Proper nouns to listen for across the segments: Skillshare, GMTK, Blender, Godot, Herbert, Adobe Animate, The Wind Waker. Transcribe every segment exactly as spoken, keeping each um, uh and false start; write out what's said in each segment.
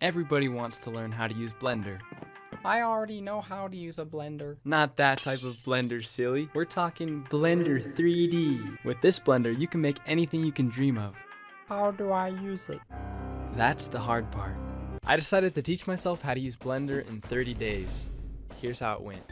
Everybody wants to learn how to use Blender. I already know how to use a blender. Not that type of blender, silly. We're talking Blender three D. With this blender, you can make anything you can dream of. How do I use it? That's the hard part. I decided to teach myself how to use Blender in thirty days. Here's how it went.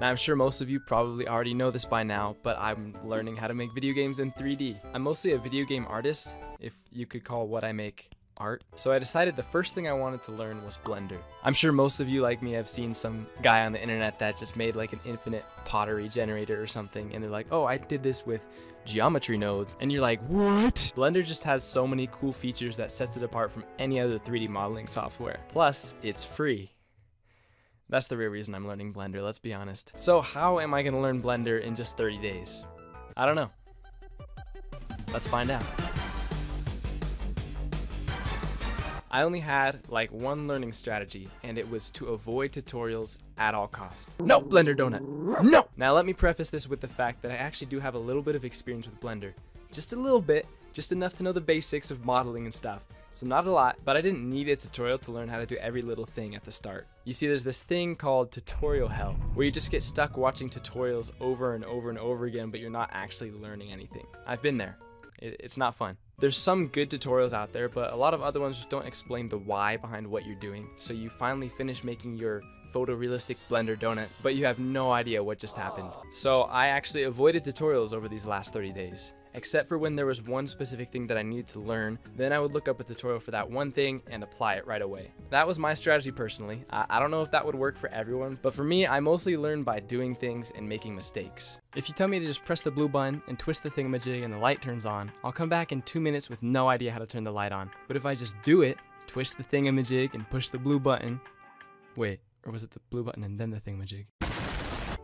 Now, I'm sure most of you probably already know this by now, but I'm learning how to make video games in three D. I'm mostly a video game artist, if you could call what I make art. So I decided the first thing I wanted to learn was Blender. I'm sure most of you like me have seen some guy on the internet that just made like an infinite pottery generator or something, and they're like, oh, I did this with geometry nodes, and you're like, what? Blender just has so many cool features that sets it apart from any other three D modeling software. Plus, it's free. That's the real reason I'm learning Blender, let's be honest. So how am I gonna learn Blender in just thirty days? I don't know. Let's find out. I only had like one learning strategy, and it was to avoid tutorials at all costs. No, Blender donut, no! Now let me preface this with the fact that I actually do have a little bit of experience with Blender. Just a little bit, just enough to know the basics of modeling and stuff. So not a lot, but I didn't need a tutorial to learn how to do every little thing at the start. You see, there's this thing called tutorial hell, where you just get stuck watching tutorials over and over and over again, but you're not actually learning anything. I've been there. It's not fun. There's some good tutorials out there, but a lot of other ones just don't explain the why behind what you're doing, so you finally finish making your photorealistic Blender donut, but you have no idea what just happened. So I actually avoided tutorials over these last thirty days. Except for when there was one specific thing that I needed to learn, then I would look up a tutorial for that one thing and apply it right away. That was my strategy personally. I, I don't know if that would work for everyone, but for me, I mostly learn by doing things and making mistakes. If you tell me to just press the blue button and twist the thingamajig and the light turns on, I'll come back in two minutes with no idea how to turn the light on. But if I just do it, twist the thingamajig and push the blue button, wait, or was it the blue button and then the thingamajig?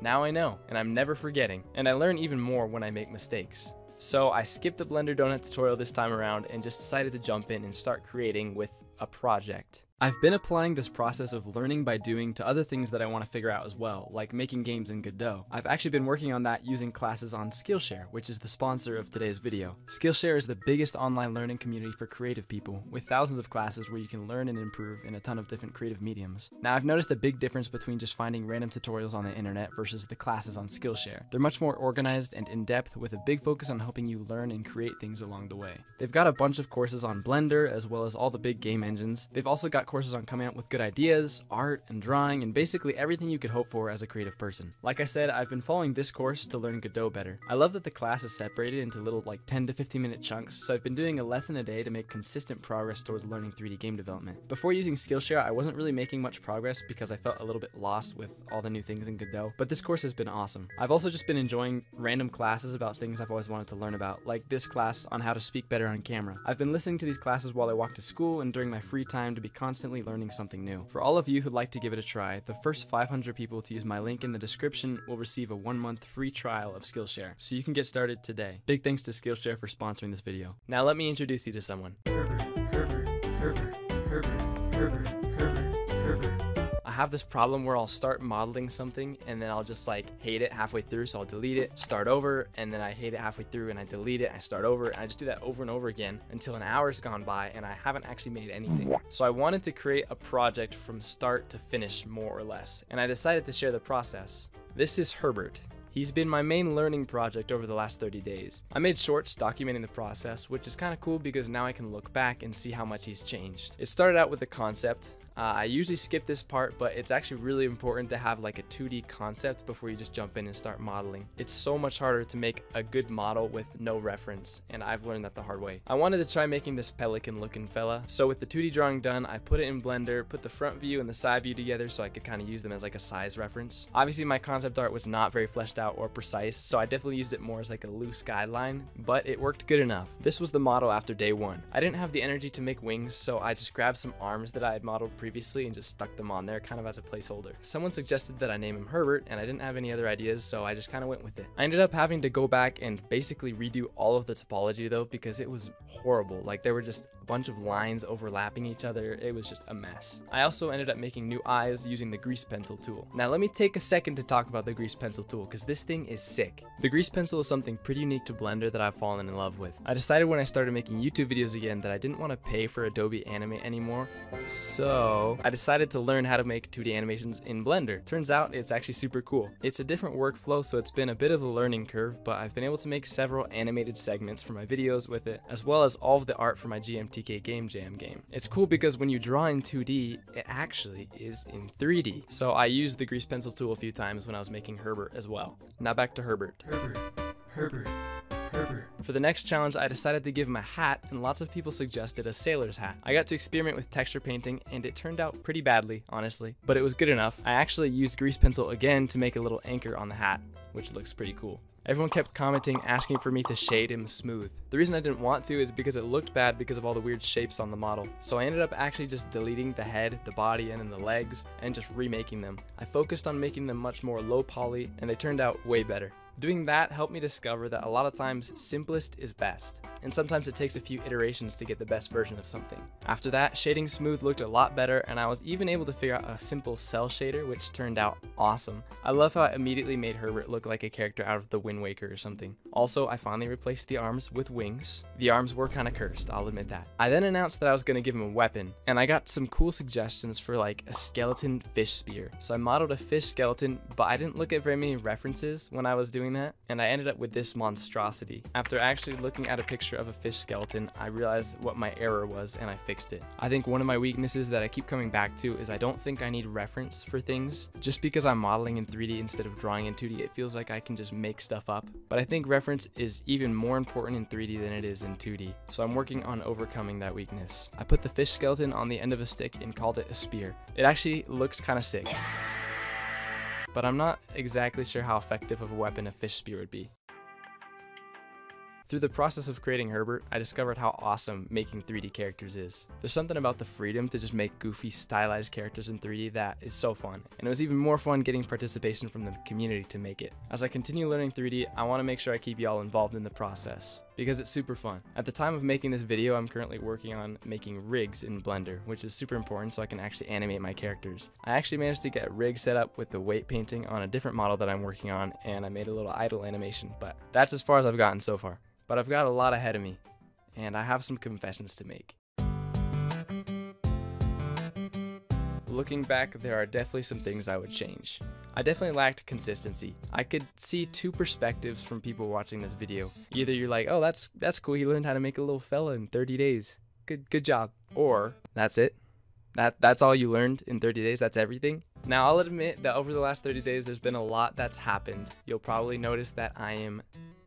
Now I know, and I'm never forgetting, and I learn even more when I make mistakes. So I skipped the Blender donut tutorial this time around and just decided to jump in and start creating with a project. I've been applying this process of learning by doing to other things that I want to figure out as well, like making games in Godot. I've actually been working on that using classes on Skillshare, which is the sponsor of today's video. Skillshare is the biggest online learning community for creative people, with thousands of classes where you can learn and improve in a ton of different creative mediums. Now, I've noticed a big difference between just finding random tutorials on the internet versus the classes on Skillshare. They're much more organized and in-depth, with a big focus on helping you learn and create things along the way. They've got a bunch of courses on Blender, as well as all the big game engines. They've also got courses on coming up with good ideas, art and drawing, and basically everything you could hope for as a creative person. Like I said, I've been following this course to learn Godot better. I love that the class is separated into little like ten to fifteen minute chunks, so I've been doing a lesson a day to make consistent progress towards learning three D game development. Before using Skillshare, I wasn't really making much progress because I felt a little bit lost with all the new things in Godot, but this course has been awesome. I've also just been enjoying random classes about things I've always wanted to learn about, like this class on how to speak better on camera. I've been listening to these classes while I walk to school and during my free time to be constantly learning something new. For all of you who'd like to give it a try, the first five hundred people to use my link in the description will receive a one month free trial of Skillshare, so you can get started today. Big thanks to Skillshare for sponsoring this video. Now let me introduce you to someone. Herbert, Herbert, Herbert, Herbert, Herbert, Herbert, Herbert. I have this problem where I'll start modeling something and then I'll just like hate it halfway through, so I'll delete it, start over, and then I hate it halfway through and I delete it, I start over, and I just do that over and over again until an hour's gone by and I haven't actually made anything. So I wanted to create a project from start to finish, more or less, and I decided to share the process. This is Herbert. He's been my main learning project over the last thirty days. I made shorts documenting the process, which is kind of cool because now I can look back and see how much he's changed. It started out with the concept. Uh, I usually skip this part, but it's actually really important to have like a two D concept before you just jump in and start modeling. It's so much harder to make a good model with no reference, and I've learned that the hard way. I wanted to try making this pelican looking fella, so with the two D drawing done, I put it in Blender, put the front view and the side view together so I could kind of use them as like a size reference. Obviously my concept art was not very fleshed out or precise, so I definitely used it more as like a loose guideline, but it worked good enough. This was the model after day one. I didn't have the energy to make wings, so I just grabbed some arms that I had modeled previously previously and just stuck them on there kind of as a placeholder. Someone suggested that I name him Herbert, and I didn't have any other ideas, so I just kind of went with it. I ended up having to go back and basically redo all of the topology though, because it was horrible. Like, there were just a bunch of lines overlapping each other. It was just a mess. I also ended up making new eyes using the grease pencil tool. Now let me take a second to talk about the grease pencil tool, because this thing is sick. The grease pencil is something pretty unique to Blender that I've fallen in love with. I decided when I started making YouTube videos again that I didn't want to pay for Adobe Animate anymore, so I decided to learn how to make two D animations in Blender. Turns out it's actually super cool. It's a different workflow, so it's been a bit of a learning curve, but I've been able to make several animated segments for my videos with it, as well as all of the art for my G M T K Game Jam game. It's cool because when you draw in two D, it actually is in three D. So I used the grease pencil tool a few times when I was making Herbert as well. Now back to Herbert. Herbert, Herbert, Herbert. For the next challenge, I decided to give him a hat, and lots of people suggested a sailor's hat. I got to experiment with texture painting, and it turned out pretty badly, honestly, but it was good enough. I actually used grease pencil again to make a little anchor on the hat, which looks pretty cool. Everyone kept commenting, asking for me to shade him smooth. The reason I didn't want to is because it looked bad because of all the weird shapes on the model. So I ended up actually just deleting the head, the body, and then the legs, and just remaking them. I focused on making them much more low poly, and they turned out way better. Doing that helped me discover that a lot of times, simplest is best. And sometimes it takes a few iterations to get the best version of something. After that, shading smooth looked a lot better, and I was even able to figure out a simple cell shader, which turned out awesome. I love how it immediately made Herbert look like a character out of The Wind Waker or something. Also, I finally replaced the arms with wings. The arms were kinda cursed, I'll admit that. I then announced that I was gonna give him a weapon, and I got some cool suggestions for like a skeleton fish spear. So I modeled a fish skeleton, but I didn't look at very many references when I was doing that, and I ended up with this monstrosity. After actually looking at a picture of a fish skeleton, I realized what my error was and I fixed it. I think one of my weaknesses that I keep coming back to is I don't think I need reference for things. Just because I'm modeling in three D instead of drawing in two D, it feels like I can just make stuff up. But I think reference is even more important in three D than it is in two D, so I'm working on overcoming that weakness. I put the fish skeleton on the end of a stick and called it a spear. It actually looks kind of sick, but I'm not exactly sure how effective of a weapon a fish spear would be. Through the process of creating Herbert, I discovered how awesome making three D characters is. There's something about the freedom to just make goofy, stylized characters in three D that is so fun, and it was even more fun getting participation from the community to make it. As I continue learning three D, I want to make sure I keep y'all involved in the process, because it's super fun. At the time of making this video, I'm currently working on making rigs in Blender, which is super important so I can actually animate my characters. I actually managed to get a rig set up with the weight painting on a different model that I'm working on, and I made a little idle animation, but that's as far as I've gotten so far. But I've got a lot ahead of me, and I have some confessions to make. Looking back, there are definitely some things I would change. I definitely lacked consistency. I could see two perspectives from people watching this video. Either you're like, oh, that's that's cool, he learned how to make a little fella in thirty days. Good good job. Or, that's it? That that's all you learned in thirty days? That's everything? Now, I'll admit that over the last thirty days, there's been a lot that's happened. You'll probably notice that I am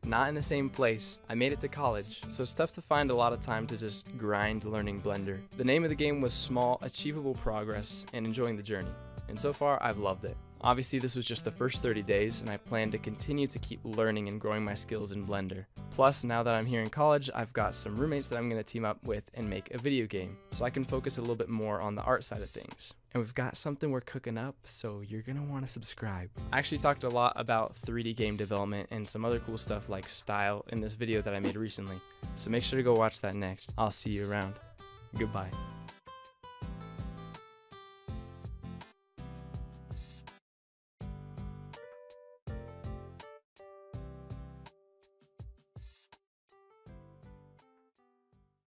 not in the same place. I made it to college, so it's tough to find a lot of time to just grind learning Blender. The name of the game was Small, Achievable Progress, and Enjoying the Journey. And so far, I've loved it. Obviously, this was just the first thirty days, and I plan to continue to keep learning and growing my skills in Blender. Plus, now that I'm here in college, I've got some roommates that I'm going to team up with and make a video game, so I can focus a little bit more on the art side of things. And we've got something we're cooking up, so you're going to want to subscribe. I actually talked a lot about three D game development and some other cool stuff like style in this video that I made recently, so make sure to go watch that next. I'll see you around. Goodbye.